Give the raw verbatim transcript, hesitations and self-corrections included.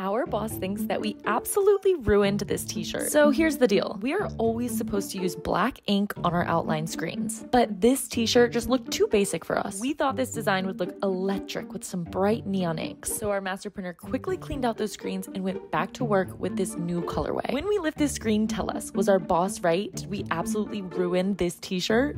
Our boss thinks that we absolutely ruined this t-shirt. So here's the deal. We are always supposed to use black ink on our outline screens, but this t-shirt just looked too basic for us. We thought this design would look electric with some bright neon inks. So our master printer quickly cleaned out those screens and went back to work with this new colorway. When we lift this screen, tell us, was our boss right? Did we absolutely ruin this t-shirt?